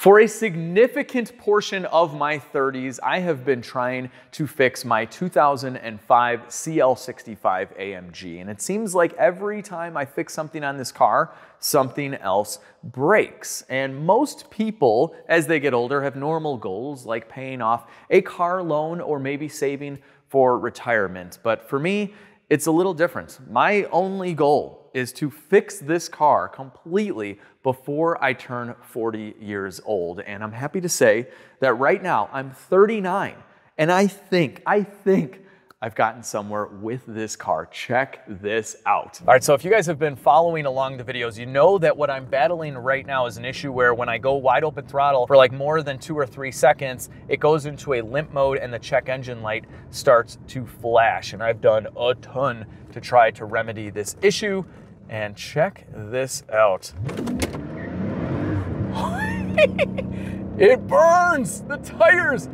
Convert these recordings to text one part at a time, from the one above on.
For a significant portion of my 30s, I have been trying to fix my 2005 CL65 AMG, and it seems like every time I fix something on this car, something else breaks. And most people, as they get older, have normal goals like paying off a car loan or maybe saving for retirement. But for me, it's a little different. My only goal is to fix this car completely before I turn 40 years old. And I'm happy to say that right now I'm 39 and I think I've gotten somewhere with this car. Check this out. All right, so if you guys have been following along the videos, you know that what I'm battling right now is an issue where when I go wide open throttle for like more than 2 or 3 seconds, it goes into a limp mode and the check engine light starts to flash. And I've done a ton to try to remedy this issue, and check this out. It burns the tires.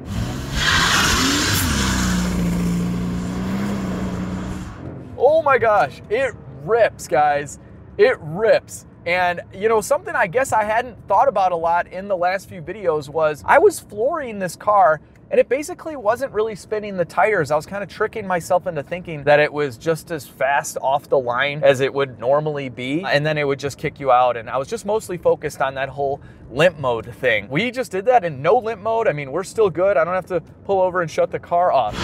Oh my gosh, it rips, guys. It rips. And you know, something I guess I hadn't thought about a lot in the last few videos was I was flooring this car and it basically wasn't really spinning the tires. I was kind of tricking myself into thinking that it was just as fast off the line as it would normally be, and then it would just kick you out. And I was just mostly focused on that whole limp mode thing. We just did that in no limp mode. I mean, we're still good. I don't have to pull over and shut the car off.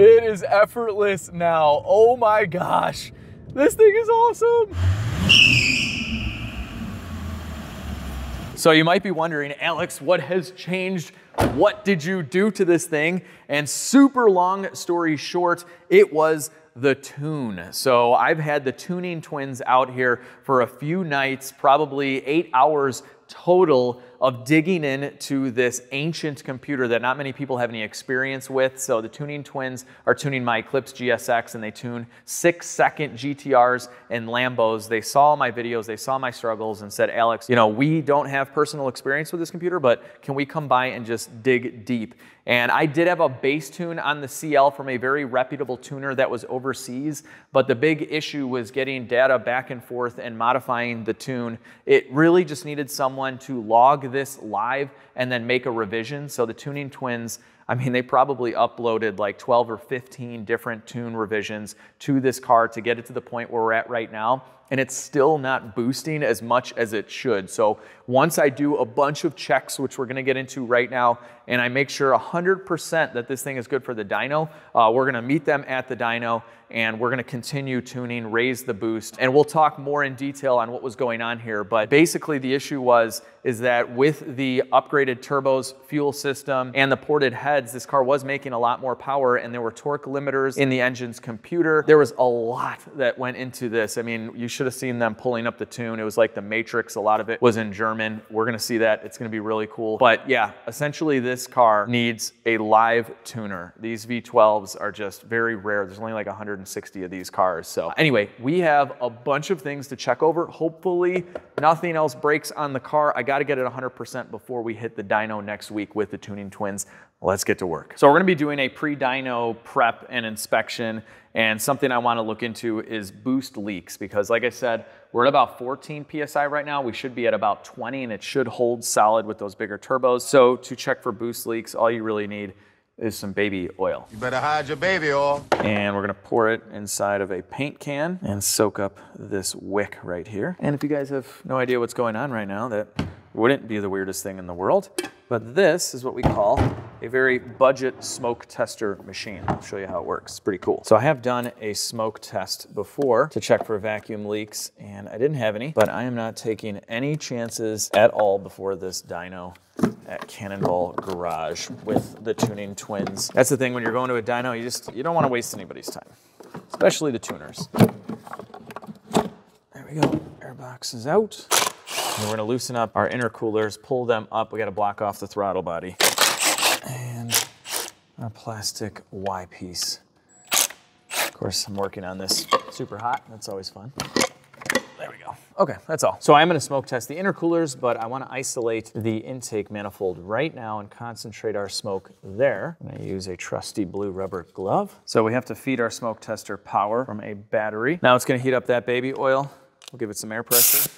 It is effortless now. Oh my gosh, this thing is awesome. So you might be wondering, Alex, what has changed? What did you do to this thing? And super long story short, it was the tune. So I've had the Tuning Twins out here for a few nights, probably 8 hours total of digging into this ancient computer that not many people have any experience with. So the Tuning Twins are tuning my Eclipse GSX, and they tune 6-second GTRs and Lambos. They saw my videos, they saw my struggles and said, Alex, you know, we don't have personal experience with this computer, but can we come by and just dig deep? And I did have a bass tune on the CL from a very reputable tuner that was overseas, but the big issue was getting data back and forth and modifying the tune. It really just needed someone to log this live and then make a revision. So the Tuning Twins, I mean, they probably uploaded like 12 or 15 different tune revisions to this car to get it to the point where we're at right now. And it's still not boosting as much as it should. So once I do a bunch of checks, which we're gonna get into right now, and I make sure 100% that this thing is good for the dyno, we're gonna meet them at the dyno and we're gonna continue tuning, raise the boost, and we'll talk more in detail on what was going on here. But basically the issue is that with the upgraded turbos, fuel system, and the ported heads, this car was making a lot more power, and there were torque limiters in the engine's computer. There was a lot that went into this. I mean, you should have seen them pulling up the tune. It was like the Matrix. A lot of it was in German. We're gonna see that. It's gonna be really cool. But yeah, essentially this car needs a live tuner. These V12s are just very rare. There's only like 160 of these cars. So anyway, we have a bunch of things to check over. Hopefully nothing else breaks on the car. I gotta get it 100% before we hit the dyno next week with the Tuning Twins. Let's get to work. So we're gonna be doing a pre-dyno prep and inspection, and something I wanna look into is boost leaks, because like I said, we're at about 14 PSI right now. We should be at about 20, and it should hold solid with those bigger turbos. So to check for boost leaks, all you really need is some baby oil. You better hide your baby oil. And we're gonna pour it inside of a paint can and soak up this wick right here. And if you guys have no idea what's going on right now, that wouldn't be the weirdest thing in the world. But this is what we call a very budget smoke tester machine. I'll show you how it works. It's pretty cool. So I have done a smoke test before to check for vacuum leaks, and I didn't have any, but I am not taking any chances at all before this dyno at Cannonball Garage with the Tuning Twins. That's the thing, when you're going to a dyno, you don't want to waste anybody's time, especially the tuners. There we go. Airbox is out. And we're gonna loosen up our intercoolers, pull them up. We gotta block off the throttle body. And a plastic Y piece. Of course, I'm working on this super hot. That's always fun. There There we go. Okay, that's all. So I'm gonna smoke test the intercoolers, but I wanna isolate the intake manifold right now and concentrate our smoke there. I'm gonna use a trusty blue rubber glove. So we have to feed our smoke tester power from a battery. Now it's gonna heat up that baby oil. We'll give it some air pressure.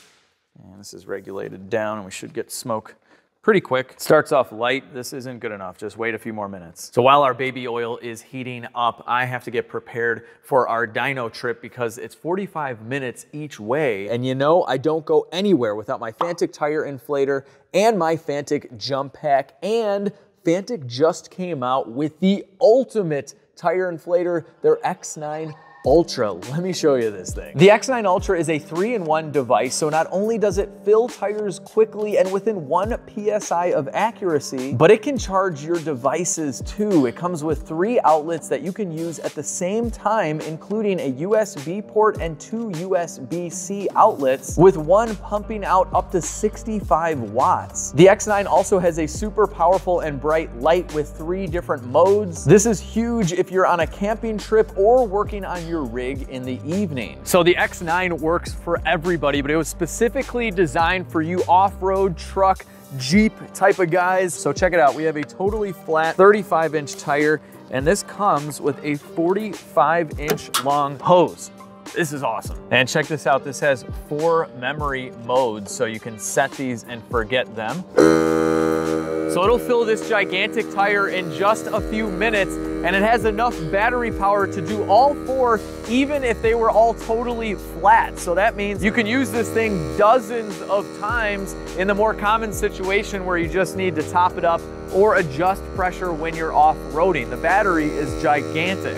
And this is regulated down and we should get smoke pretty quick. Starts off light, this isn't good enough. Just wait a few more minutes. So while our baby oil is heating up, I have to get prepared for our dyno trip because it's 45 minutes each way. And you know, I don't go anywhere without my Fanttik tire inflator and my Fanttik jump pack, and Fanttik just came out with the ultimate tire inflator, their X9 Ultra. Let me show you this thing. The X9 Ultra is a 3-in-1 device, so not only does it fill tires quickly and within 1 PSI of accuracy, but it can charge your devices too. It comes with 3 outlets that you can use at the same time, including a USB port and 2 USB-C outlets, with one pumping out up to 65 watts. The X9 also has a super powerful and bright light with 3 different modes. This is huge if you're on a camping trip or working on your rig in the evening. So the X9 works for everybody, but it was specifically designed for you off-road, truck, Jeep type of guys. So check it out. We have a totally flat 35-inch tire, and this comes with a 45-inch long hose. This is awesome. And check this out. This has 4 memory modes, so you can set these and forget them. So it'll fill this gigantic tire in just a few minutes, and it has enough battery power to do all 4, even if they were all totally flat. So that means you can use this thing dozens of times in the more common situation where you just need to top it up or adjust pressure when you're off-roading. The battery is gigantic.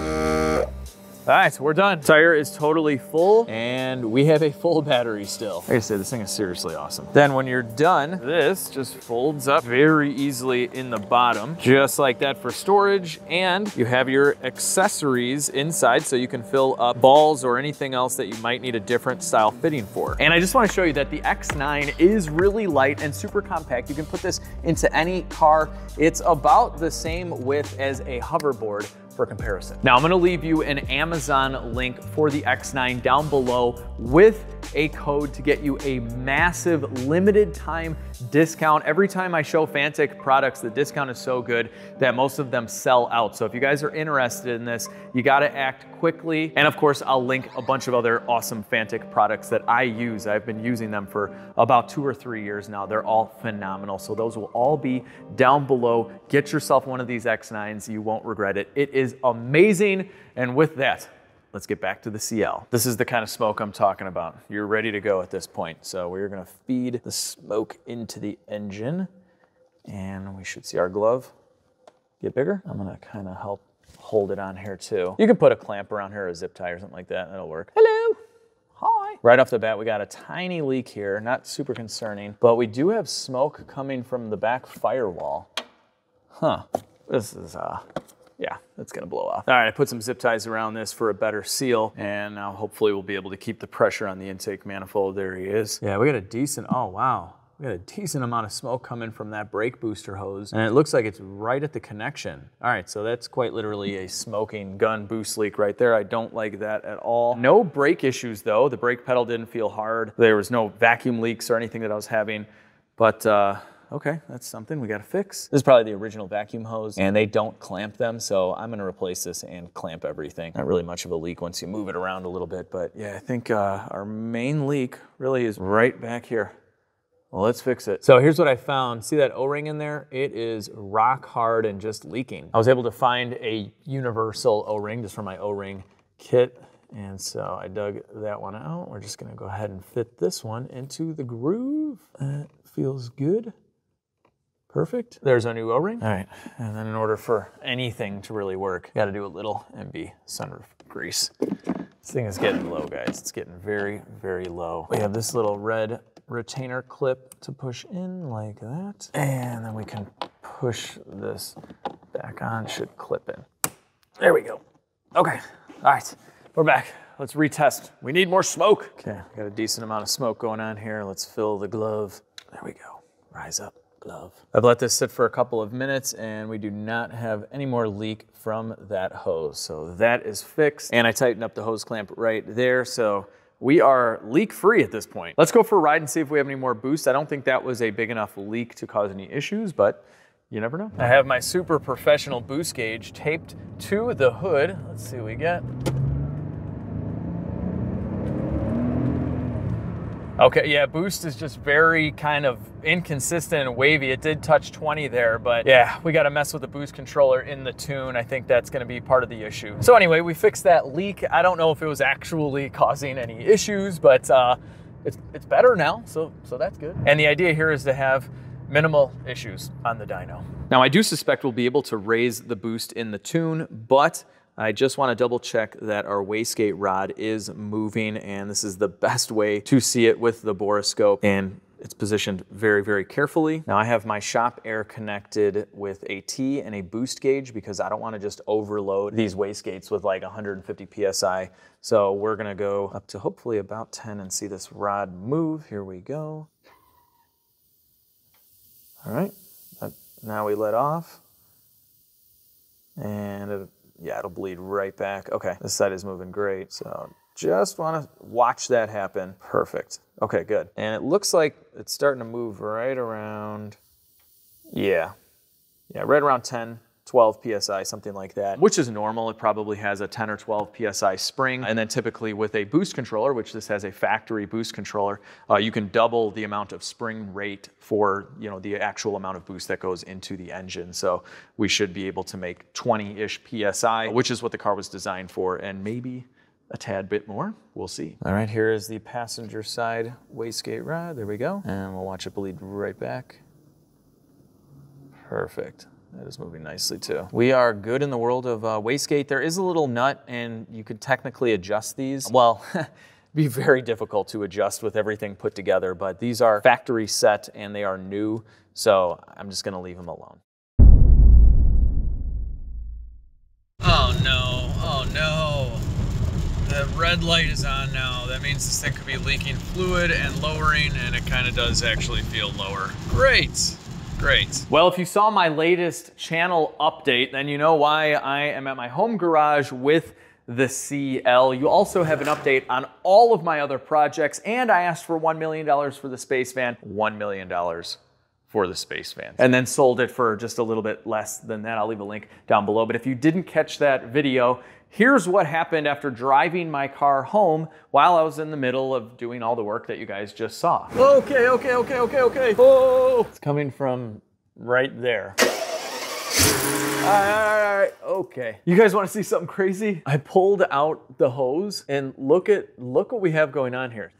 All right, so we're done. Tire is totally full and we have a full battery still. Like I said, this thing is seriously awesome. Then when you're done, this just folds up very easily in the bottom, just like that for storage. And you have your accessories inside so you can fill up balls or anything else that you might need a different style fitting for. And I just wanna show you that the X9 is really light and super compact. You can put this into any car. It's about the same width as a hoverboard for comparison. Now I'm gonna leave you an Amazon link for the X9 down below with a code to get you a massive limited time discount. Every time I show Fanttik products, the discount is so good that most of them sell out. So if you guys are interested in this, you gotta act quickly. And of course, I'll link a bunch of other awesome Fanttik products that I use. I've been using them for about 2 or 3 years now. They're all phenomenal. So those will all be down below. Get yourself one of these X9s. You won't regret it. It is amazing. And with that, let's get back to the CL. This is the kind of smoke I'm talking about. You're ready to go at this point. So we're gonna feed the smoke into the engine and we should see our glove get bigger. I'm gonna kind of help hold it on here too. You can put a clamp around here or a zip tie or something like that. That'll work. Hello, hi. Right off the bat, we got a tiny leak here, not super concerning, but we do have smoke coming from the back firewall. Huh, this is, yeah, that's gonna blow off. All right, I put some zip ties around this for a better seal, and now hopefully we'll be able to keep the pressure on the intake manifold. There he is. Yeah, we got a decent, oh wow. We got a decent amount of smoke coming from that brake booster hose, and it looks like it's right at the connection. All right, so that's quite literally a smoking gun boost leak right there. I don't like that at all. No brake issues though. The brake pedal didn't feel hard. There was no vacuum leaks or anything that I was having, but, okay, that's something we gotta fix. This is probably the original vacuum hose and they don't clamp them, so I'm gonna replace this and clamp everything. Not really much of a leak once you move it around a little bit, but yeah, I think our main leak really is right back here. Well, let's fix it. So here's what I found. See that O-ring in there? It is rock hard and just leaking. I was able to find a universal O-ring just from my O-ring kit. And so I dug that one out. We're just gonna go ahead and fit this one into the groove. That feels good. Perfect. There's our new O-ring. All right, and then in order for anything to really work, got to do a little MB sunroof grease. This thing is getting low, guys. It's getting very, very low. We have this little red retainer clip to push in like that, and then we can push this back on. Should clip in. There we go. Okay. All right, we're back. Let's retest. We need more smoke. Okay, got a decent amount of smoke going on here. Let's fill the glove. There we go. Rise up. Glove. I've let this sit for a couple of minutes and we do not have any more leak from that hose. So that is fixed. And I tightened up the hose clamp right there. So we are leak free at this point. Let's go for a ride and see if we have any more boost. I don't think that was a big enough leak to cause any issues, but you never know. I have my super professional boost gauge taped to the hood. Let's see what we get. Okay, yeah, boost is just very kind of inconsistent and wavy. It did touch 20 there, but yeah, we got to mess with the boost controller in the tune. I think that's going to be part of the issue. So anyway, we fixed that leak. I don't know if it was actually causing any issues, but it's better now, so that's good. And the idea here is to have minimal issues on the dyno. Now, I do suspect we'll be able to raise the boost in the tune, but I just want to double check that our wastegate rod is moving, and this is the best way to see it with the boroscope, and it's positioned very, very carefully. Now I have my shop air connected with a T and a boost gauge because I don't want to just overload these wastegates with like 150 PSI. So we're going to go up to hopefully about 10 and see this rod move. Here we go. All right. Now we let off and yeah, it'll bleed right back. Okay, this side is moving great. So just wanna watch that happen. Perfect, okay, good. And it looks like it's starting to move right around, yeah, right around 10, 12 PSI, something like that, which is normal. It probably has a 10 or 12 PSI spring. And then typically with a boost controller, which this has a factory boost controller, you can double the amount of spring rate for, you know, the actual amount of boost that goes into the engine. So we should be able to make 20-ish PSI, which is what the car was designed for, and maybe a tad bit more, we'll see. All right, here is the passenger side wastegate rod. There we go. And we'll watch it bleed right back. Perfect. That is moving nicely too. We are good in the world of wastegate. There is a little nut, and you could technically adjust these. Well, be very difficult to adjust with everything put together, but these are factory set and they are new, so I'm just gonna leave them alone. Oh no, oh no. The red light is on now. That means this thing could be leaking fluid and lowering, and it kind of does actually feel lower. Great. Great. Well, if you saw my latest channel update, then you know why I am at my home garage with the CL. You also have an update on all of my other projects, and I asked for $1 million for the space van. $1 million for the space van. And then sold it for just a little bit less than that. I'll leave a link down below. But if you didn't catch that video, here's what happened after driving my car home while I was in the middle of doing all the work that you guys just saw. Okay, okay, okay, okay, okay. Oh, it's coming from right there. All right, okay. You guys wanna see something crazy? I pulled out the hose and look what we have going on here.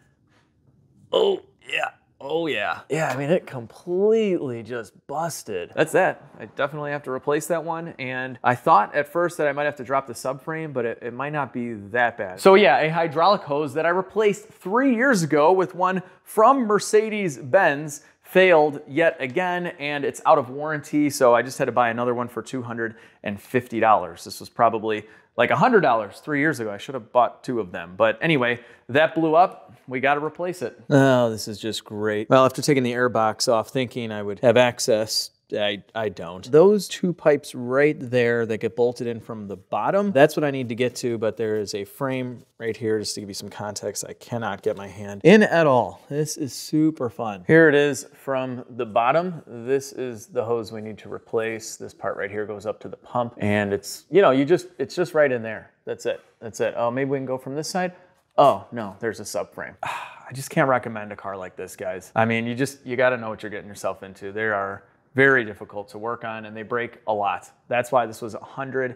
Oh, yeah. Oh yeah. Yeah, I mean, it completely just busted. That's that. I definitely have to replace that one. And I thought at first that I might have to drop the subframe, but it might not be that bad. So yeah, a hydraulic hose that I replaced 3 years ago with one from Mercedes-Benz failed yet again, and it's out of warranty. So I just had to buy another one for $250. This was probably like $100 3 years ago. I should have bought two of them. But anyway, that blew up. We got to replace it. Oh, this is just great. Well, after taking the air box off, thinking I would have access, I don't. Those two pipes right there that get bolted in from the bottom, that's what I need to get to, but there is a frame right here just to give you some context. I cannot get my hand in at all. This is super fun. Here it is from the bottom. This is the hose we need to replace. This part right here goes up to the pump, and it's, you know, it's just right in there. That's it, that's it. Oh, maybe we can go from this side. Oh no, there's a subframe. I just can't recommend a car like this, guys. I mean, you gotta know what you're getting yourself into. There are very difficult to work on, and they break a lot. That's why this was $180,000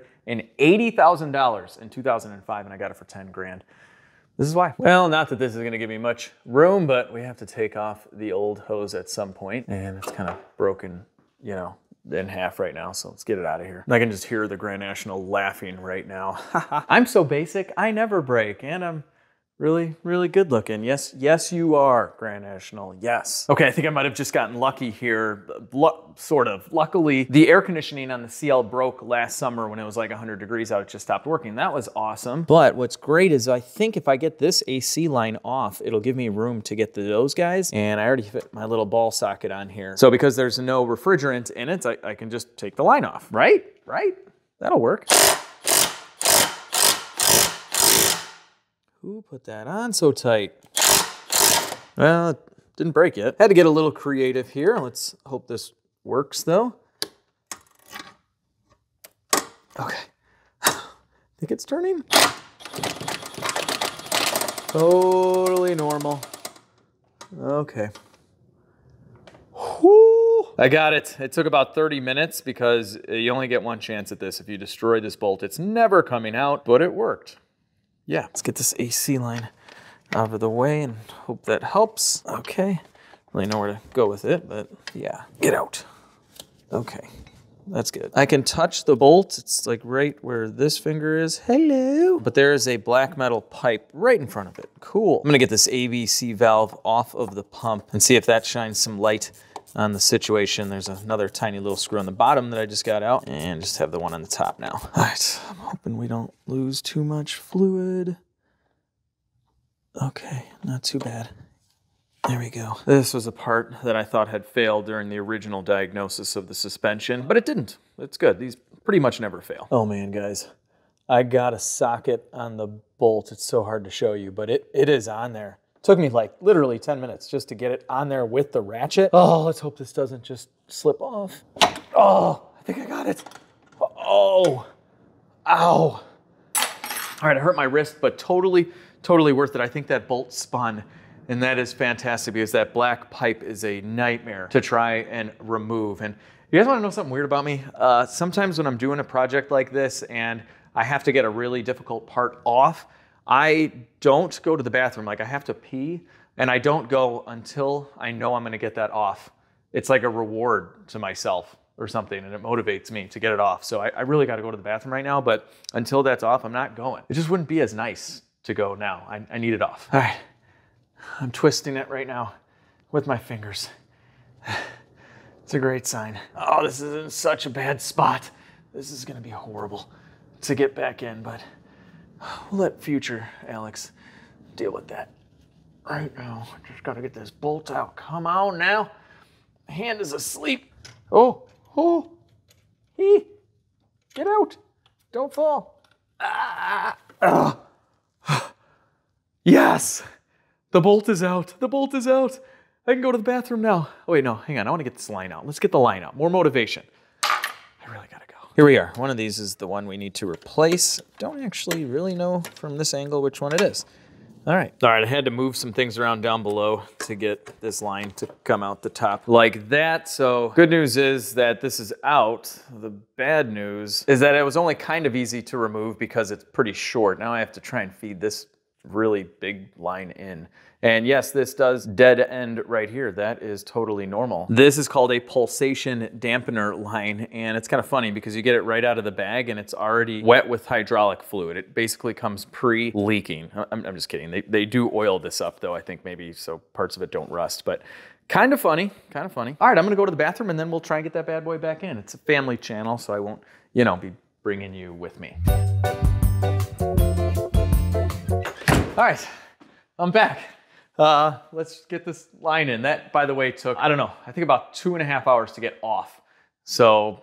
in 2005, and I got it for 10 grand. This is why. Well, not that this is gonna give me much room, but we have to take off the old hose at some point, and it's kind of broken, you know, in half right now, so let's get it out of here. I can just hear the Grand National laughing right now. I'm so basic, I never break, and I'm really, really good looking. Yes, yes, you are, Grand National, yes. Okay, I think I might've just gotten lucky here, sort of. Luckily, the air conditioning on the CL broke last summer when it was like 100 degrees out, it just stopped working. That was awesome. But what's great is I think if I get this AC line off, it'll give me room to get to those guys. And I already fit my little ball socket on here. So because there's no refrigerant in it, I can just take the line off, right? Right, that'll work. Who put that on so tight? Well, it didn't break yet. Had to get a little creative here. Let's hope this works though. Okay. I think it's turning. Totally normal. Okay. Whew. I got it. It took about 30 minutes because you only get one chance at this. If you destroy this bolt, it's never coming out, but it worked. Yeah, let's get this AC line out of the way and hope that helps. Okay. Really know where to go with it, but yeah. Get out. Okay. That's good. I can touch the bolt. It's like right where this finger is. Hello. But there is a black metal pipe right in front of it. Cool. I'm gonna get this ABC valve off of the pump and see if that shines some light on the situation. There's another tiny little screw on the bottom that I just got out and just have the one on the top now. All right, I'm hoping we don't lose too much fluid. Okay, not too bad. There we go. This was a part that I thought had failed during the original diagnosis of the suspension, but it didn't. It's good. These pretty much never fail. Oh man, guys, I got a socket on the bolt. It's so hard to show you, but it is on there. It took me like literally 10 minutes just to get it on there with the ratchet. Oh, let's hope this doesn't just slip off. Oh, I think I got it. Oh, ow. All right, I hurt my wrist, but totally worth it. I think that bolt spun. And that is fantastic because that black pipe is a nightmare to try and remove. And you guys wanna know something weird about me? Sometimes when I'm doing a project like this and I have to get a really difficult part off, I don't go to the bathroom. Like I have to pee and I don't go until I know I'm gonna get that off. It's like a reward to myself or something, and it motivates me to get it off. So I really gotta go to the bathroom right now, but until that's off, I'm not going. It just wouldn't be as nice to go now. I need it off. All right. I'm twisting it right now with my fingers. It's a great sign. Oh, this is in such a bad spot. This is gonna be horrible to get back in, but we'll let future Alex deal with that. Right now, just gotta get this bolt out. Come on now. My hand is asleep. Oh, he, get out. Don't fall. Ah, oh. Yes. The bolt is out, the bolt is out. I can go to the bathroom now. Oh wait, no, hang on, I wanna get this line out. Let's get the line out, more motivation. I really gotta go. Here we are, one of these is the one we need to replace. Don't actually really know from this angle which one it is. All right, I had to move some things around down below to get this line to come out the top like that. So good news is that this is out. The bad news is that it was only kind of easy to remove because it's pretty short. Now I have to try and feed this really big line in. And yes, this does dead end right here. That is totally normal. This is called a pulsation dampener line. And it's kind of funny because you get it right out of the bag and it's already wet with hydraulic fluid. It basically comes pre-leaking. I'm just kidding. They do oil this up though, I think maybe, so parts of it don't rust, but kind of funny, kind of funny. All right, I'm gonna go to the bathroom and then we'll try and get that bad boy back in. It's a family channel, so I won't, you know, be bringing you with me. All right, I'm back. Let's get this line in. That, by the way, took, I don't know, I think about 2.5 hours to get off. So,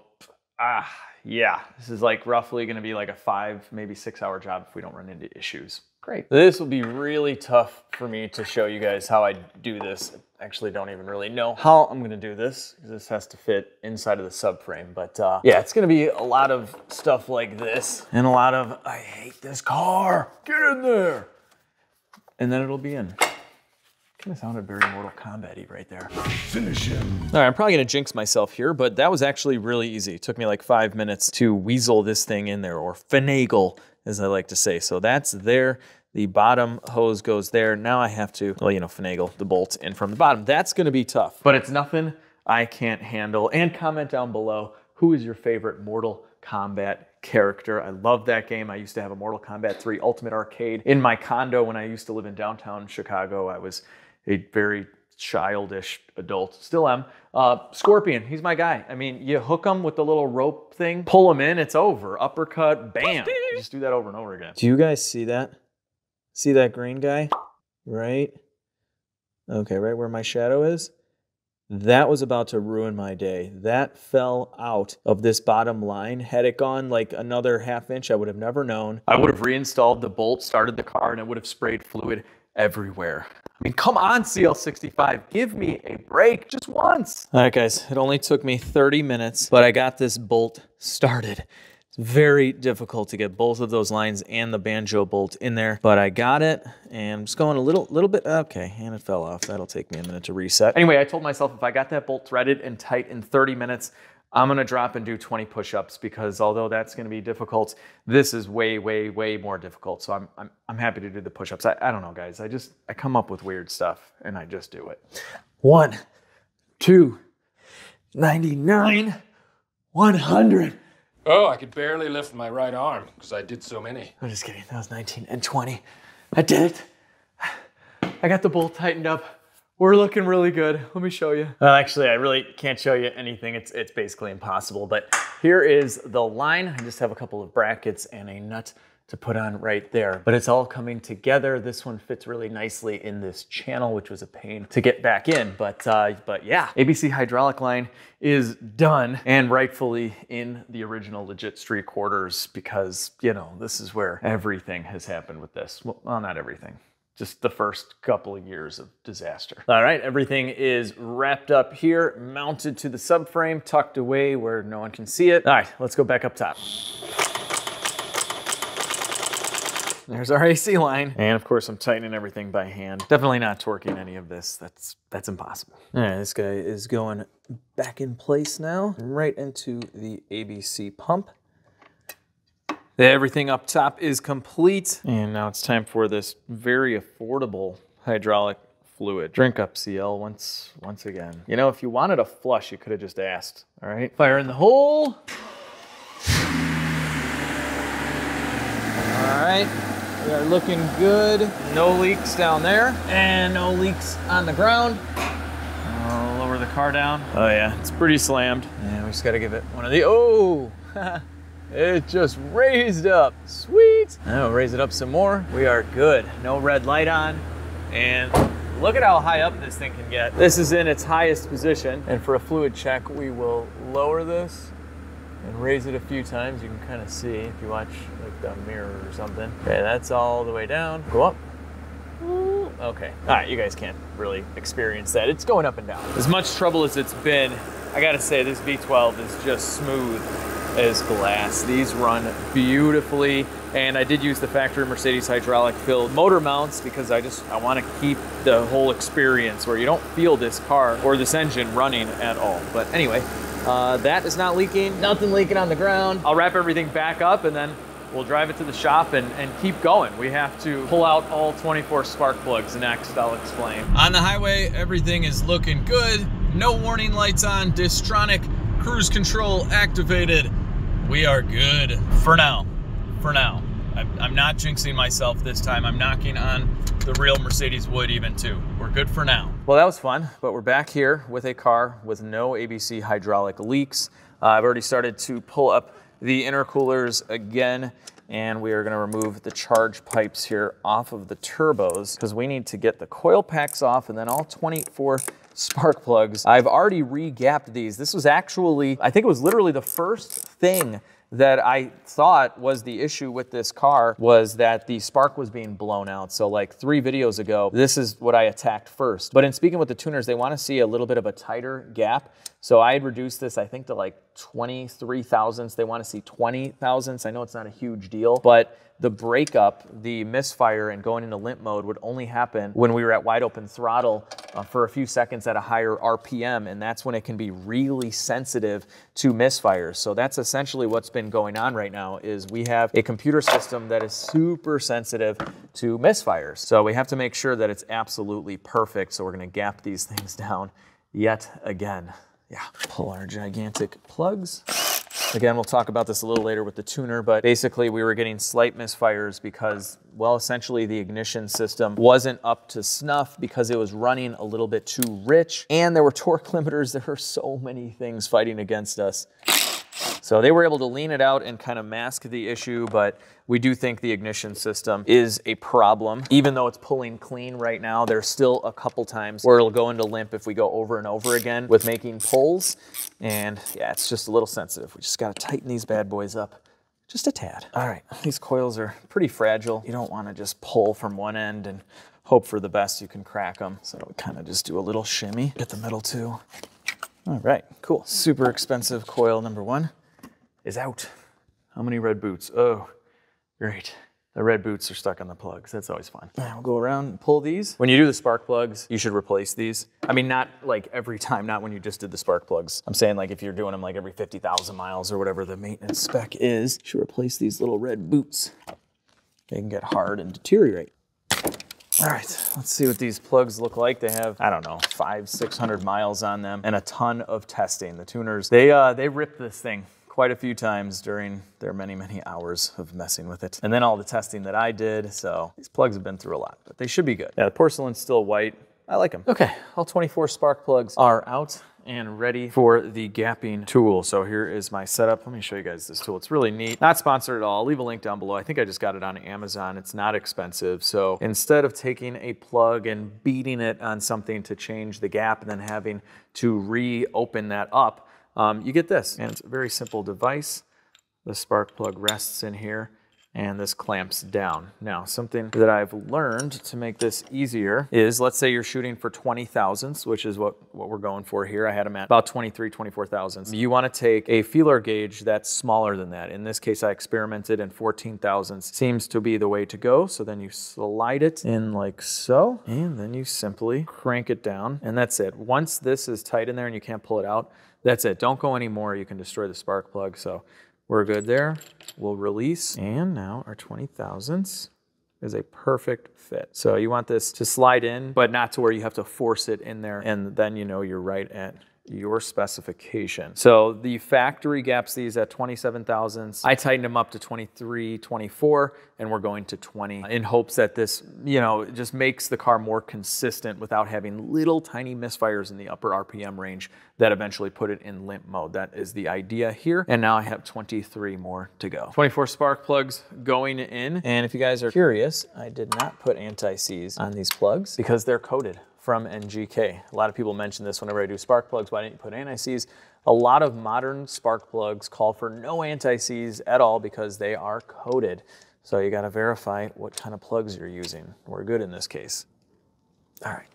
yeah, this is like roughly gonna be like a 5, maybe 6 hour job if we don't run into issues. Great. This will be really tough for me to show you guys how I do this. I actually don't even really know how I'm gonna do this because this has to fit inside of the subframe. But yeah, it's gonna be a lot of stuff like this and a lot of, I hate this car, get in there. And then it'll be in. Kind of sounded very Mortal Kombat-y right there. Finish him. All right, I'm probably gonna jinx myself here, but that was actually really easy. It took me like 5 minutes to weasel this thing in there, or finagle, as I like to say. So that's there. The bottom hose goes there. Now I have to, well, you know, finagle the bolt in from the bottom. That's gonna be tough, but it's nothing I can't handle. And comment down below, who is your favorite Mortal Kombat character? I love that game. I used to have a Mortal Kombat 3 Ultimate Arcade in my condo when I used to live in downtown Chicago. I was a very childish adult, still am. Scorpion, he's my guy. I mean, you hook him with the little rope thing, pull him in, it's over. Uppercut, bam. You just do that over and over again. Do you guys see that? See that green guy? Right? Okay, right where my shadow is? That was about to ruin my day. That fell out of this bottom line. Had it gone like another ½ inch, I would have never known. I would have reinstalled the bolt, started the car, and it would have sprayed fluid everywhere. I mean, come on, CL65, give me a break just once. All right, guys, it only took me 30 minutes, but I got this bolt started. It's very difficult to get both of those lines and the banjo bolt in there, but I got it, and I'm just going a little bit, okay, and it fell off. That'll take me a minute to reset. Anyway, I told myself if I got that bolt threaded and tight in 30 minutes, I'm gonna drop and do 20 push-ups, because although that's gonna be difficult, this is way, way, way more difficult. So I'm happy to do the push-ups. I don't know, guys, I come up with weird stuff and I just do it. 1, 2, 99, 100. Oh, I could barely lift my right arm because I did so many. I'm just kidding. That was 19 and 20. I did it. I got the bolt tightened up. We're looking really good. Let me show you. Well, actually, I really can't show you anything. It's basically impossible. But here is the line. I just have a couple of brackets and a nut to put on right there. But it's all coming together. This one fits really nicely in this channel, which was a pain to get back in. But yeah, ABC hydraulic line is done, and rightfully in the original legit ¾ because, you know, this is where everything has happened with this. Well, not everything. Just the first couple of years of disaster. All right, everything is wrapped up here, mounted to the subframe, tucked away where no one can see it. All right, let's go back up top. There's our AC line. And of course I'm tightening everything by hand. Definitely not torquing any of this. That's impossible. All right, this guy is going back in place now, right into the ABC pump. Everything up top is complete. And now it's time for this very affordable hydraulic fluid. Drink up, CL, once again. You know, if you wanted a flush, you could have just asked, all right? Fire in the hole. All right. We are looking good. No leaks down there and no leaks on the ground. I'll lower the car down. Oh yeah, it's pretty slammed. Yeah, we just gotta give it one of the, oh, it just raised up, sweet. Now we'll raise it up some more. We are good, no red light on. And look at how high up this thing can get. This is in its highest position. And for a fluid check, we will lower this and raise it a few times. You can kind of see if you watch like the mirror or something. Okay, that's all the way down. Go up. Ooh, okay. All right, you guys can't really experience that. It's going up and down. As much trouble as it's been, I gotta say this V12 is just smooth as glass. These run beautifully. And I did use the factory Mercedes hydraulic filled motor mounts because I want to keep the whole experience where you don't feel this car or this engine running at all. But anyway, that is not leaking, nothing leaking on the ground. I'll wrap everything back up and then we'll drive it to the shop and keep going. We have to pull out all 24 spark plugs next, I'll explain. On the highway, everything is looking good. No warning lights on, Distronic cruise control activated. We are good for now, I'm not jinxing myself this time. I'm knocking on the real Mercedes wood even too. We're good for now. Well, that was fun, but we're back here with a car with no ABC hydraulic leaks. I've already started to pull up the intercoolers again, and we are gonna remove the charge pipes here off of the turbos because we need to get the coil packs off and then all 24 spark plugs. I've already re-gapped these. This was actually, I think it was literally the first thing that I thought was the issue with this car was that the spark was being blown out. So like 3 videos ago, this is what I attacked first. But in speaking with the tuners, they wanna see a little bit of a tighter gap. So I had reduced this, I think, to like 23 thousandths. They wanna see 20 thousandths. I know it's not a huge deal, but the breakup, the misfire and going into limp mode would only happen when we were at wide open throttle for a few seconds at a higher RPM, and that's when it can be really sensitive to misfires. So that's essentially what's been going on right now is we have a computer system that is super sensitive to misfires. So we have to make sure that it's absolutely perfect. So we're gonna gap these things down yet again. Yeah, pull our gigantic plugs. Again, we'll talk about this a little later with the tuner, but basically we were getting slight misfires because, well, essentially the ignition system wasn't up to snuff because it was running a little bit too rich, and there were torque limiters. There were so many things fighting against us. So they were able to lean it out and kind of mask the issue, but we do think the ignition system is a problem. Even though it's pulling clean right now, there's still a couple times where it'll go into limp if we go over and over again with making pulls. And yeah, it's just a little sensitive. We just gotta tighten these bad boys up just a tad. All right, these coils are pretty fragile. You don't wanna just pull from one end and hope for the best, you can crack them. So we kind of just do a little shimmy. Get the middle too. All right, cool. Super expensive coil number one is out. How many red boots? Oh, great. The red boots are stuck on the plugs. That's always fun. Now we'll go around and pull these. When you do the spark plugs, you should replace these. I mean, not like every time, not when you just did the spark plugs. I'm saying like if you're doing them like every 50,000 miles or whatever the maintenance spec is, you should replace these little red boots. They can get hard and deteriorate. All right, let's see what these plugs look like. They have, I don't know, 500-600 miles on them and a ton of testing. The tuners, they rip this thing quite a few times during their many hours of messing with it. And then all the testing that I did. So these plugs have been through a lot, but they should be good. Yeah, the porcelain's still white. I like them. Okay, all 24 spark plugs are out and ready for the gapping tool. So here is my setup. Let me show you guys this tool. It's really neat. Not sponsored at all. I'll leave a link down below. I think I just got it on Amazon. It's not expensive. So instead of taking a plug and beating it on something to change the gap and then having to reopen that up, you get this. And it's a very simple device. The spark plug rests in here and this clamps down. Now, something that I've learned to make this easier is, let's say you're shooting for 20 thousandths, which is what we're going for here. I had them at about 23, 24 thousandths. You wanna take a feeler gauge that's smaller than that. In this case, I experimented and 14 thousandths seems to be the way to go. So then you slide it in like so, and then you simply crank it down, and that's it. Once this is tight in there and you can't pull it out, that's it. Don't go anymore. You can destroy the spark plug. So we're good there. We'll release. And now our 20 thousandths is a perfect fit. So you want this to slide in, but not to where you have to force it in there. And then you know you're right at your specification. So the factory gaps these at 27 thousandths. I tightened them up to 23, 24, and we're going to 20 in hopes that this, you know, just makes the car more consistent without having little tiny misfires in the upper RPM range that eventually put it in limp mode. That is the idea here. And now I have 23 more to go. 24 spark plugs going in. And if you guys are curious, I did not put anti-seize on these plugs because they're coated from NGK. A lot of people mention this whenever I do spark plugs, why didn't you put anti-seize? A lot of modern spark plugs call for no anti-seize at all because they are coated. So you gotta verify what kind of plugs you're using. We're good in this case. All right,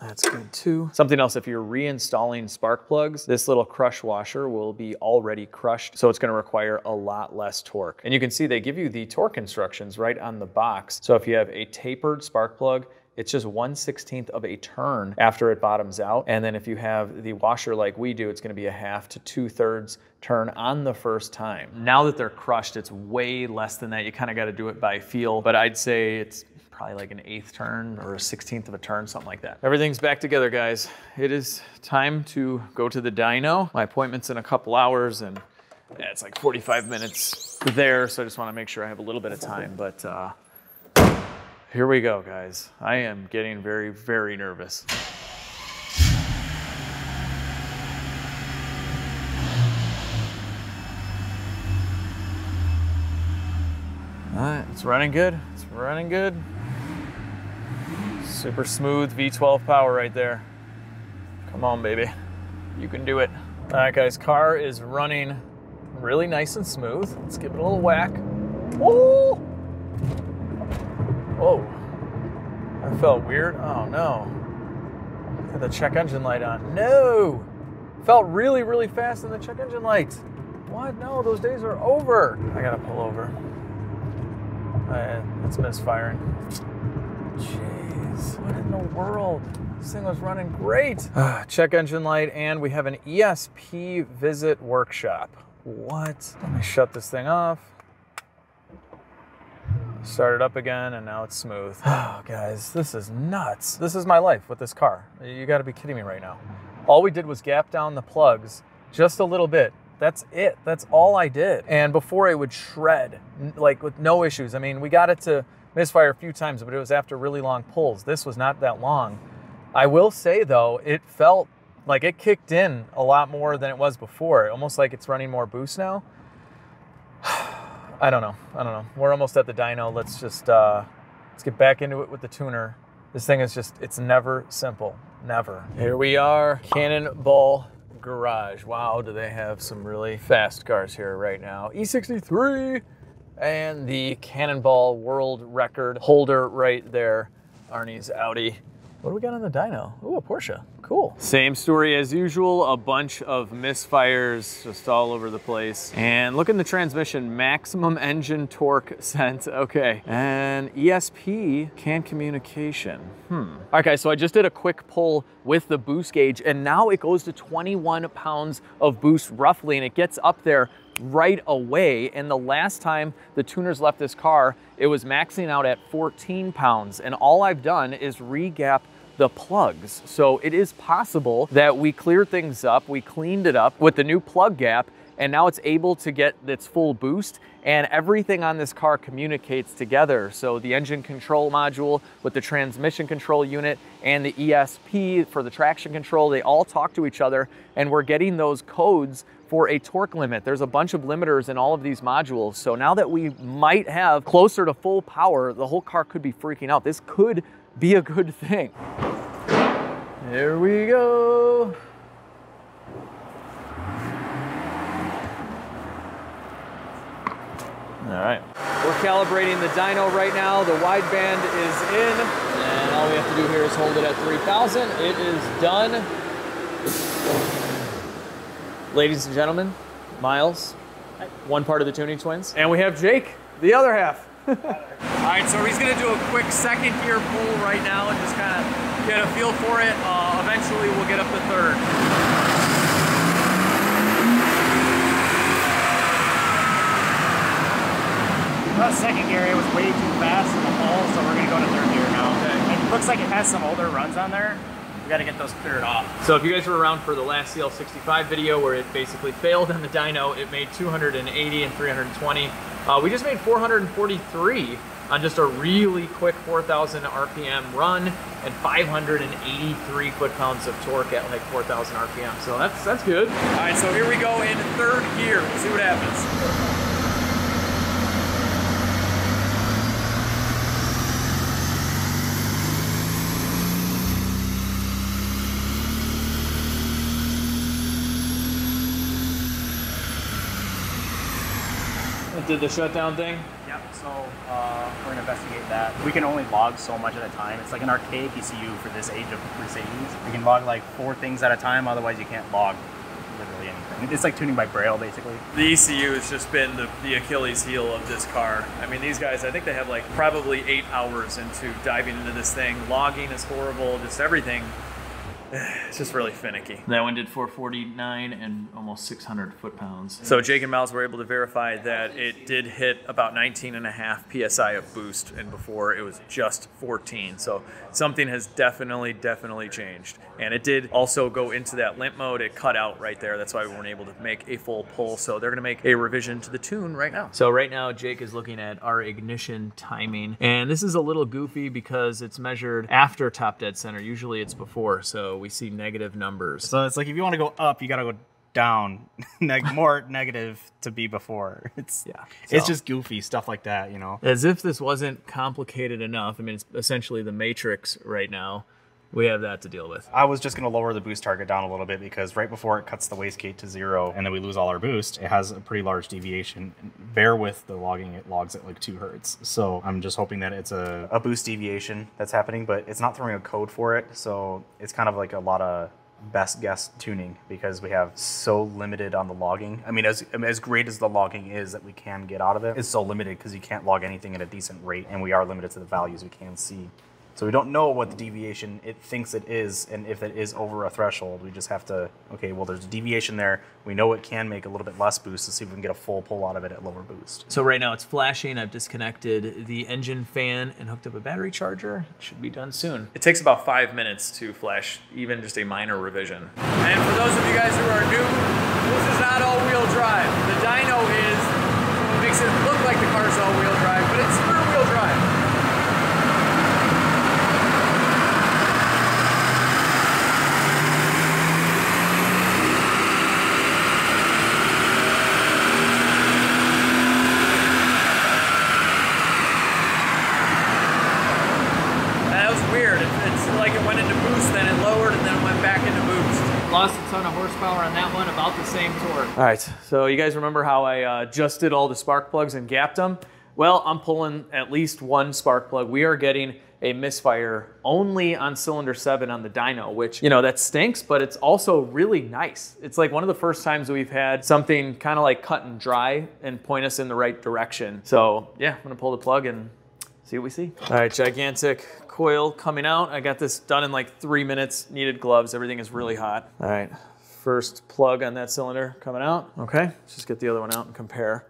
that's good too. Something else, if you're reinstalling spark plugs, this little crush washer will be already crushed, so it's gonna require a lot less torque. And you can see they give you the torque instructions right on the box. So if you have a tapered spark plug, it's just 1/16 of a turn after it bottoms out. And then if you have the washer like we do, it's gonna be a 1/2 to 2/3 turn on the first time. Now that they're crushed, it's way less than that. You kind of gotta do it by feel, but I'd say it's probably like an 1/8 turn or a 1/16 of a turn, something like that. Everything's back together, guys. It is time to go to the dyno. My appointment's in a couple hours and yeah, it's like 45 minutes there. So I just wanna make sure I have a little bit of time, but here we go, guys. I am getting very nervous. All right, it's running good. It's running good. Super smooth V12 power right there. Come on, baby. You can do it. All right, guys, car is running really nice and smooth. Let's give it a little whack. Woo! Whoa, that felt weird. Oh no, had the check engine light on. No, felt really fast in the check engine light. What? No, those days are over. I gotta pull over. It's misfiring. Jeez, what in the world? This thing was running great. Check engine light, and we have an ESP visit workshop. What? Let me shut this thing off. Start it up again, and now it's smooth. Oh, guys, this is nuts. This is my life with this car. You gotta be kidding me right now. All we did was gap down the plugs just a little bit. That's it, that's all I did. And before it would shred, like with no issues. I mean, we got it to misfire a few times, but it was after really long pulls. This was not that long. I will say though, it felt Like, it kicked in a lot more than it was before. Almost like it's running more boost now. I don't know. We're almost at the dyno. Let's just let's get back into it with the tuner. This thing is just, it's never simple. Never. Here we are, Cannonball Garage. Wow, do they have some really fast cars here right now. E63 and the Cannonball world record holder right there. Arnie's Audi. What do we got on the dyno? Ooh, a Porsche. Cool. Same story as usual, a bunch of misfires just all over the place. And look in the transmission, maximum engine torque sent. Okay, and ESP, CAN communication. All right, guys, so I just did a quick pull with the boost gauge, and now it goes to 21 pounds of boost roughly, and it gets up there right away. And the last time the tuners left this car, it was maxing out at 14 pounds. And all I've done is regap the plugs. So it is possible that we cleared things up, we cleaned it up with the new plug gap, and now it's able to get its full boost, and everything on this car communicates together. So the engine control module with the transmission control unit and the ESP for the traction control, they all talk to each other, and we're getting those codes for a torque limit. There's a bunch of limiters in all of these modules. So now that we might have closer to full power, the whole car could be freaking out. This could be a good thing. Here we go. All right. We're calibrating the dyno right now. The wideband is in, and all we have to do here is hold it at 3,000. It is done. Ladies and gentlemen, Miles, one part of the Tuning Twins. And we have Jake, the other half. All right, so he's gonna do a quick second gear pull right now and just kind of get a feel for it. Eventually, we'll get up to third. Well, second gear, it was way too fast in the hole, so we're going to go to third gear now. Okay. It looks like it has some older runs on there. We've got to get those cleared off. So if you guys were around for the last CL65 video where it basically failed on the dyno, it made 280 and 320. We just made 443 on just a really quick 4,000 RPM run and 583 foot-pounds of torque at like 4,000 RPM. So that's good. All right, so here we go in third gear. We'll see what happens. Did the shutdown thing? Yep, so we're gonna investigate that. We can only log so much at a time. It's like an archaic ECU for this age of proceedings. We can log like 4 things at a time, otherwise you can't log literally anything. It's like tuning by braille, basically. The ECU has just been the Achilles heel of this car. I mean, these guys, I think they have like probably 8 hours into diving into this thing. Logging is horrible, just everything. It's just really finicky. That one did 449 and almost 600 foot-pounds. So Jake and Miles were able to verify that it did hit about 19.5 PSI of boost, and before it was just 14. So something has definitely changed. And it did also go into that limp mode. It cut out right there. That's why we weren't able to make a full pull. So they're gonna make a revision to the tune right now. So right now, Jake is looking at our ignition timing. And this is a little goofy because it's measured after top dead center. Usually it's before. So we see negative numbers. So it's like if you want to go up, you got to go down, more negative to be before. It's just goofy stuff like that, you know. As if this wasn't complicated enough. I mean, it's essentially the Matrix right now. We have that to deal with. I was just going to lower the boost target down a little bit because right before it cuts the wastegate to 0 and then we lose all our boost, it has a pretty large deviation. Bear with the logging, it logs at like 2 hertz. So I'm just hoping that it's a boost deviation that's happening, but it's not throwing a code for it. So it's kind of like a lot of best guess tuning because we have so limited on the logging. I mean, as great as the logging is that we can get out of it, it's so limited because you can't log anything at a decent rate, and we are limited to the values we can see. So we don't know what the deviation it thinks it is, and if it is over a threshold, we just have to, okay, well, there's a deviation there. We know it can make a little bit less boost to see if we can get a full pull out of it at lower boost. So right now it's flashing. I've disconnected the engine fan and hooked up a battery charger. It should be done soon. It takes about 5 minutes to flash even just a minor revision. And for those of you guys who are new, this is not all-wheel drive. The dyno makes it look like the car's all-wheel drive, but it's rear-wheel drive. lost a ton of horsepower on that one, about the same torque. All right, so you guys remember how I adjusted all the spark plugs and gapped them? Well, I'm pulling at least one spark plug. We are getting a misfire only on cylinder 7 on the dyno, which, you know, that stinks, but it's also really nice. It's like one of the first times we've had something kind of like cut and dry and point us in the right direction. So yeah, I'm gonna pull the plug and see what we see. All right, gigantic coil coming out. I got this done in like 3 minutes, needed gloves. Everything is really hot. All right, first plug on that cylinder coming out. Okay, let's just get the other one out and compare.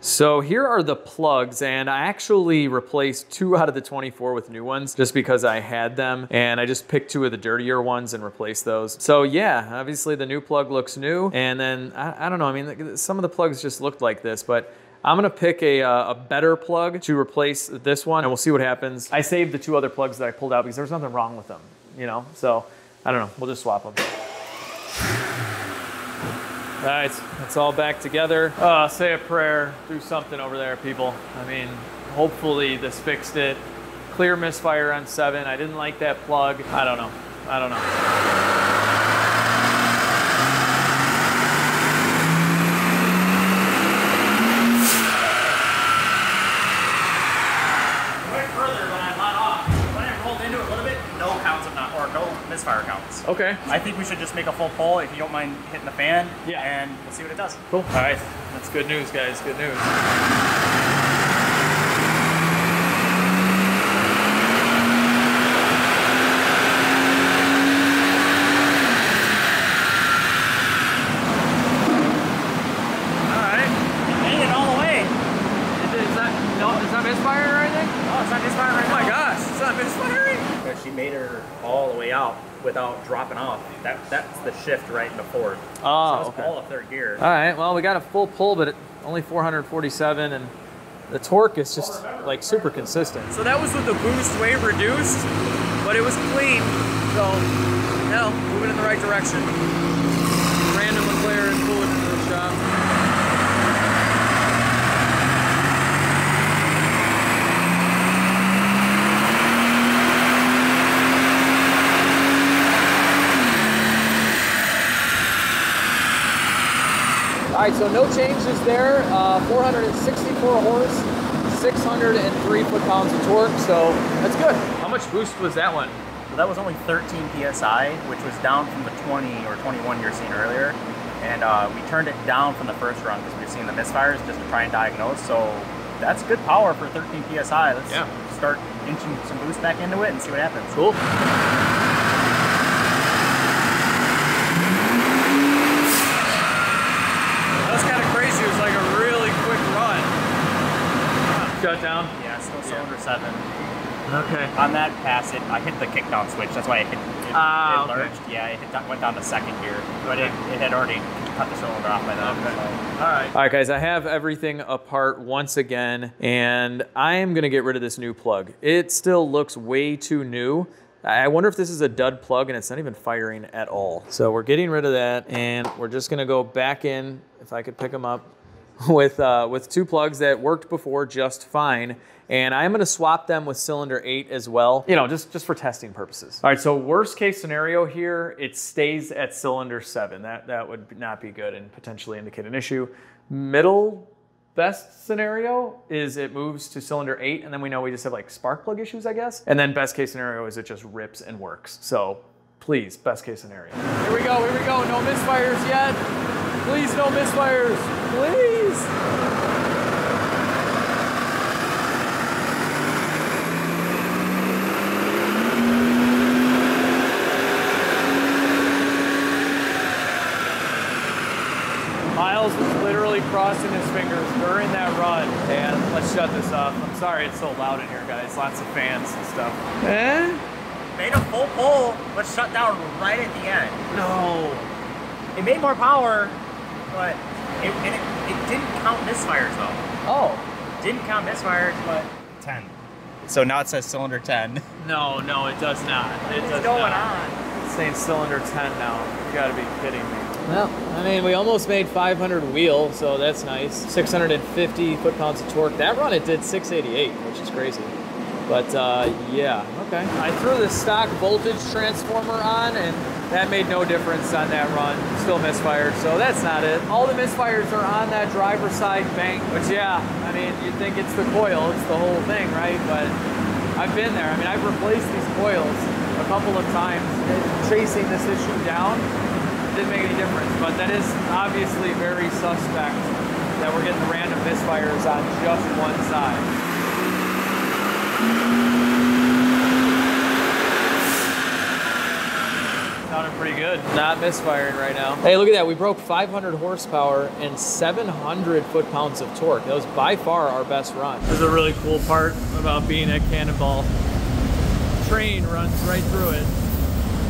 So here are the plugs, and I actually replaced 2 out of the 24 with new ones just because I had them, and I just picked 2 of the dirtier ones and replaced those. So yeah, obviously the new plug looks new, and then I don't know, I mean, some of the plugs just looked like this, but I'm gonna pick a better plug to replace this one, and we'll see what happens. I saved the 2 other plugs that I pulled out because there's nothing wrong with them, you know? So, I don't know, we'll just swap them. All right, it's all back together. Say a prayer, do something over there, people. I mean, hopefully this fixed it. Clear misfire on 7. I didn't like that plug. I don't know, I don't know. Fire counts. Okay. I think we should just make a full pull if you don't mind hitting the fan. Yeah. And we'll see what it does. Cool. All right. That's good news, guys. Good news. All right. You made it all the way. It's not misfiring or anything? No, it's not misfiring right now. Oh my gosh, it's not misfiring? But she made her all the way out without dropping off. That's the shift right in the Ford. Oh, so okay. All of their gear. All right, well, we got a full pull, but it only 447, and the torque is just like super consistent. So that was with the boost way reduced, but it was clean. So, no, moving in the right direction. Random McLaren fluid into the shop. All right, so no changes there. 464 horse, 603 foot-pounds of torque, so that's good. How much boost was that one? So that was only 13 PSI, which was down from the 20 or 21 you were seeing earlier. And we turned it down from the first run because we were seeing the misfires just to try and diagnose. So that's good power for 13 PSI. Let's start inching some boost back into it and see what happens. Cool. Shut down? Yeah, still cylinder 7. Okay. On that pass, I hit the kickdown switch. That's why it lurched. Okay. Yeah, went down to 2nd gear, but it had already cut the cylinder off by then. Okay. So. All right. All right, guys, I have everything apart once again, and I am going to get rid of this new plug. It still looks way too new. I wonder if this is a dud plug, and it's not even firing at all. So we're getting rid of that, and we're just going to go back in, if I could pick them up, with 2 plugs that worked before just fine. And I'm gonna swap them with cylinder 8 as well, you know, just for testing purposes. All right, so worst case scenario here, it stays at cylinder 7. That would not be good and potentially indicate an issue. Middle best scenario is it moves to cylinder 8, and then we know we just have like spark plug issues, I guess. And then best case scenario is it just rips and works. So please, best case scenario. Here we go, no misfires yet. Please, no misfires, please. Miles was literally crossing his fingers during that run. And let's shut this up. I'm sorry it's so loud in here, guys. Lots of fans and stuff. Eh? Made a full pull, but shut down right at the end. No. It made more power, but it didn't count misfires though. Oh. Didn't count misfires, but 10. So now it says cylinder 10. No, no, it does not. What's going on? It's saying cylinder 10 now. You gotta be kidding me. Well, I mean, we almost made 500 wheel, so that's nice. 650 foot-pounds of torque. That run it did 688, which is crazy. But yeah, okay. I threw the stock voltage transformer on, and That made no difference on that run. Still misfired, so that's not it. All the misfires are on that driver's side bank, which yeah, I mean, you'd think it's the coil, it's the whole thing, right? But I've been there. I mean, I've replaced these coils a couple of times. Chasing this issue down didn't make any difference, but that is obviously very suspect that we're getting random misfires on just one side. Sounded pretty good. Not misfiring right now. Hey, look at that. We broke 500 horsepower and 700 foot-pounds of torque. That was by far our best run. This is a really cool part about being at Cannonball. Train runs right through it.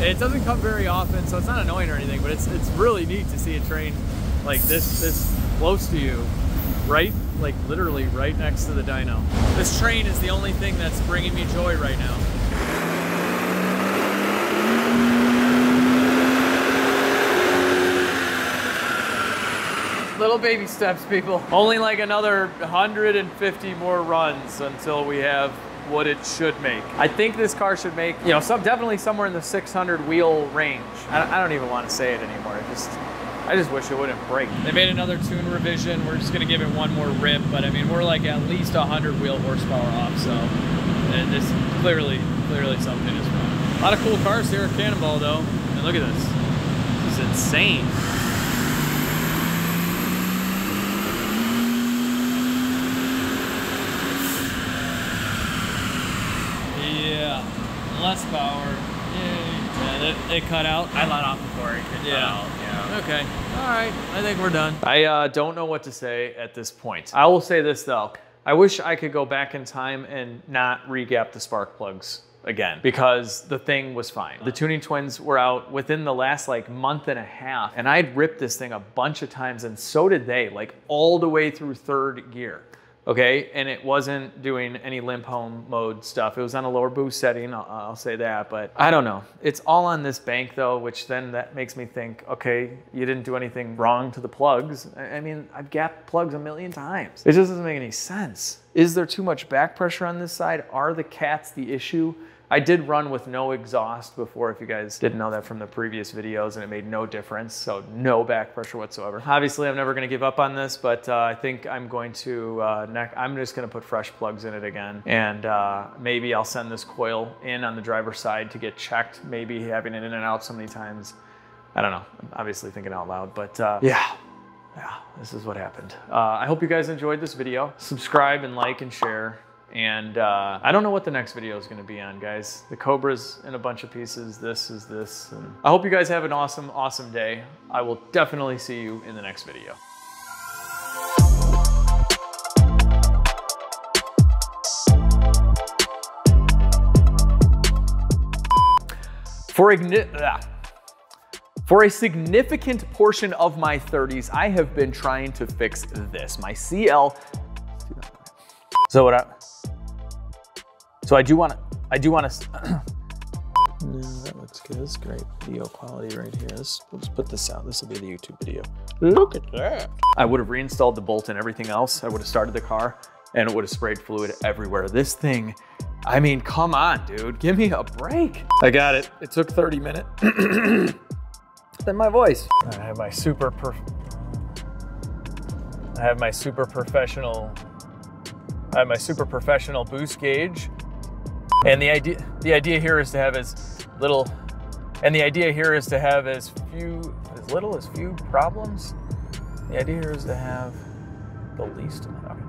It doesn't come very often, so it's not annoying or anything, but it's really neat to see a train like this close to you, right? Like literally right next to the dyno. This train is the only thing that's bringing me joy right now. Little baby steps, people. Only like another 150 more runs until we have what it should make. I think this car should make, you know, definitely somewhere in the 600 wheel range. I don't even want to say it anymore. I just wish it wouldn't break. They made another tune revision. We're just gonna give it one more rip, but I mean, we're like at least 100 wheel horsepower off, so and this clearly something is wrong. A lot of cool cars here at Cannonball, though. And look at this. This is insane. Less power. Yay. Yeah, it cut out. I let off before it could cut out. Yeah. Okay. All right. I think we're done. I don't know what to say at this point. I will say this though. I wish I could go back in time and not regap the spark plugs again, because the thing was fine. The Tuning Twins were out within the last like month and a half, and I'd ripped this thing a bunch of times, and so did they, like all the way through third gear. Okay, and it wasn't doing any limp home mode stuff. It was on a lower boost setting, I'll say that, but I don't know. It's all on this bank though, which then that makes me think, okay, you didn't do anything wrong to the plugs. I mean, I've gapped plugs a million times. It just doesn't make any sense. Is there too much back pressure on this side? Are the cats the issue? I did run with no exhaust before, if you guys didn't know that from the previous videos, and it made no difference, so no back pressure whatsoever. Obviously, I'm never gonna give up on this, but I think I'm going to, I'm just gonna put fresh plugs in it again, and maybe I'll send this coil in on the driver's side to get checked, maybe having it in and out so many times. I don't know, I'm obviously thinking out loud, but yeah, this is what happened. I hope you guys enjoyed this video. Subscribe and like and share. And I don't know what the next video is gonna be on, guys. The Cobra's in a bunch of pieces, this is this. And I hope you guys have an awesome, awesome day. I will definitely see you in the next video. For a significant portion of my 30s, I have been trying to fix this, my CL. So what I do want to, no, that looks good. It's great video quality right here. Let's put this out. This will be the YouTube video. Look at that. I would have reinstalled the bolt and everything else. I would have started the car and it would have sprayed fluid everywhere. This thing, I mean, come on, dude, give me a break. I got it. It took 30 minutes. Then my voice. I have my super professional boost gauge. And the idea here is to have as little as few problems. The idea here is to have the least amount.